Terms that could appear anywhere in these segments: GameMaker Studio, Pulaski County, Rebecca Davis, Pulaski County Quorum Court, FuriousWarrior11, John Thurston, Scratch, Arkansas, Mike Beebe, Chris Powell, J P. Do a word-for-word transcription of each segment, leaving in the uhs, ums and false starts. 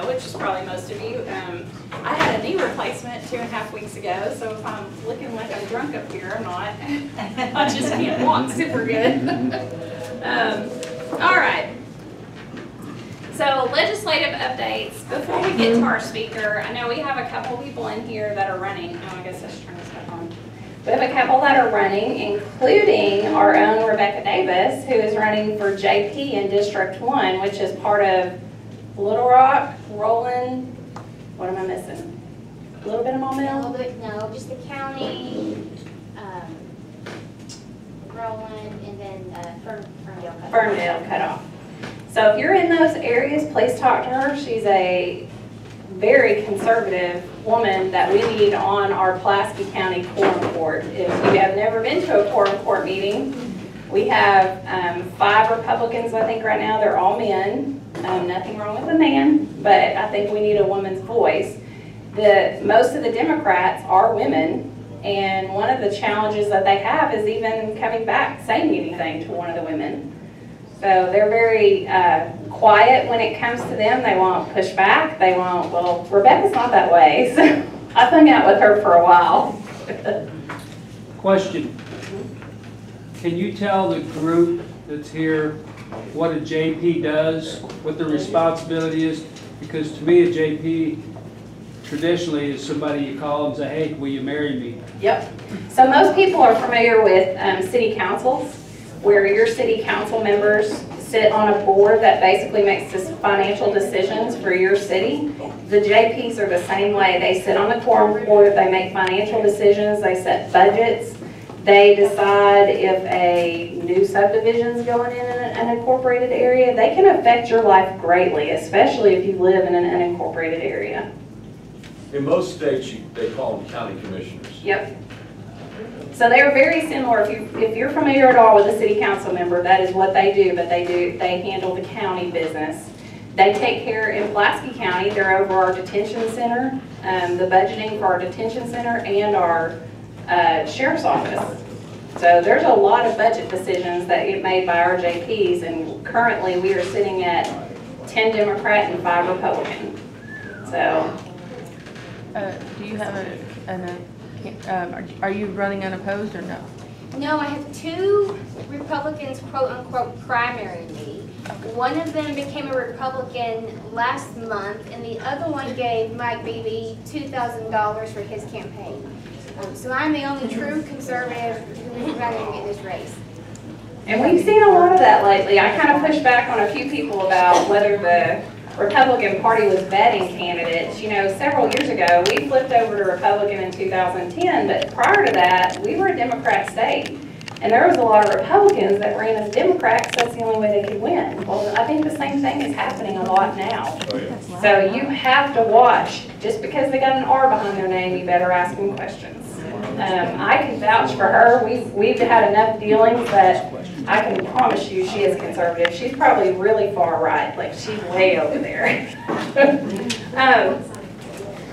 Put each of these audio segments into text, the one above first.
know, which is probably most of you. Um, I had a knee replacement two and a half weeks ago, so if I'm looking like I'm drunk up here, I'm not. I just can't walk super good. um, all right. So legislative updates. Before we get to our speaker, I know we have a couple people in here that are running. Oh, I guess I should turn this back on. We have a couple that are running, including our own Rebecca Davis, who is running for J P in District one, which is part of Little Rock, Roland, what am I missing? A little bit of Mall Mill? A little bit, no, just the county, um, Roland, and then uh, Fern, Ferndale Cutoff. Ferndale Cutoff. So if you're in those areas, please talk to her. She's a very conservative woman that we need on our Pulaski County Quorum Court. If you have never been to a Quorum Court meeting, we have um, five Republicans, I think, right now. They're all men. Um, nothing wrong with a man, but I think we need a woman's voice. The, most of the Democrats are women, and one of the challenges that they have is even coming back saying anything to one of the women. So they're very uh, quiet when it comes to them. They won't push back. They won't, well, Rebecca's not that way. So I hung out with her for a while. Question. Can you tell the group that's here what a J P does, what the responsibility is? Because to me, a J P traditionally is somebody you call and say, hey, will you marry me? Yep. So most people are familiar with um, city councils, where your city council members sit on a board that basically makes financial decisions for your city. The J Ps are the same way. They sit on the quorum board, they make financial decisions, they set budgets, they decide if a new subdivision is going in an unincorporated area. They can affect your life greatly, especially if you live in an unincorporated area. In most states, they call them county commissioners. Yep. So they are very similar. If you if you're familiar at all with a city council member, that is what they do. But they do they handle the county business. They take care in Pulaski County. They're over our detention center, um, the budgeting for our detention center, and our uh, sheriff's office. So there's a lot of budget decisions that get made by our J Ps, and currently we are sitting at ten Democrat and five Republican. So, uh, do you have a an? Um, are, are you running unopposed or no? No, I have two Republicans, quote unquote, primary me. One of them became a Republican last month, and the other one gave Mike Beebe two thousand dollars for his campaign. Um, so I'm the only true conservative who is running in this race. And we've seen a lot of that lately. I kind of pushed back on a few people about whether the Republican Party was vetting candidates. You know, several years ago, we flipped over to Republican in two thousand ten, but prior to that, we were a Democrat state. And there was a lot of Republicans that ran as Democrats, so that's the only way they could win. Well, I think the same thing is happening a lot now. Oh, yeah. So you have to watch. Just because they got an R behind their name, you better ask them questions. Um, I can vouch for her. We've, we've had enough dealings that I can promise you she is conservative. She's probably really far right. Like, she's way over there. um,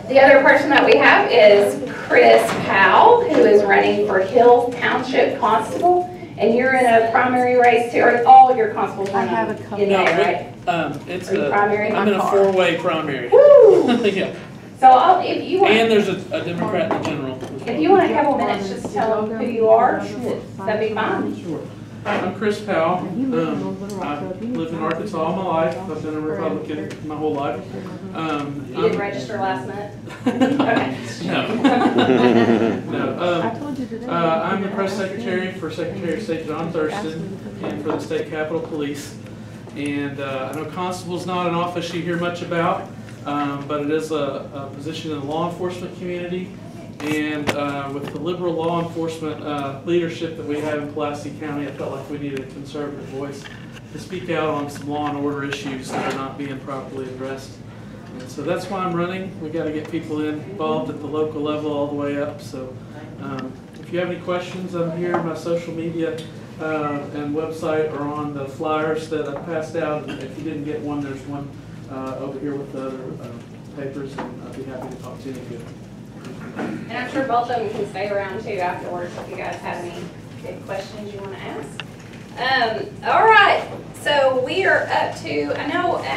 the other person that we have is Chris Powell, who is running for Hill Township Constable. And you're in a primary race, too, or all of your constables running? I have a couple. No, right? um, it's a, primary? I'm in a four-way primary. Woo! Yeah. So I'll, if you want, and there's a, a Democrat in the general. If you want a couple minutes, just tell them who you are. Sure. That'd be fine. Sure. I'm Chris Powell. Um, I've lived in Arkansas all my life. I've been a Republican my whole life. Um, you didn't I'm, register last month? Okay. No. No. Um, uh, I'm the press secretary for Secretary of State John Thurston and for the State Capitol Police. And uh, I know constable's not an office you hear much about. Um, but it is a, a position in the law enforcement community, and uh, with the liberal law enforcement uh, leadership that we have in Pulaski County, I felt like we needed a conservative voice to speak out on some law and order issues that are not being properly addressed. And so that's why I'm running. We've got to get people in, involved at the local level all the way up. So um, if you have any questions, I'm here. My social media uh, and website are on the flyers that I passed out. And if you didn't get one, there's one Uh, over here with the other uh, papers, and I'd be happy to talk to you again. And I'm sure both of them can stay around too afterwards if you guys have any good questions you want to ask. Um, all right, so we are up to, I know. Um,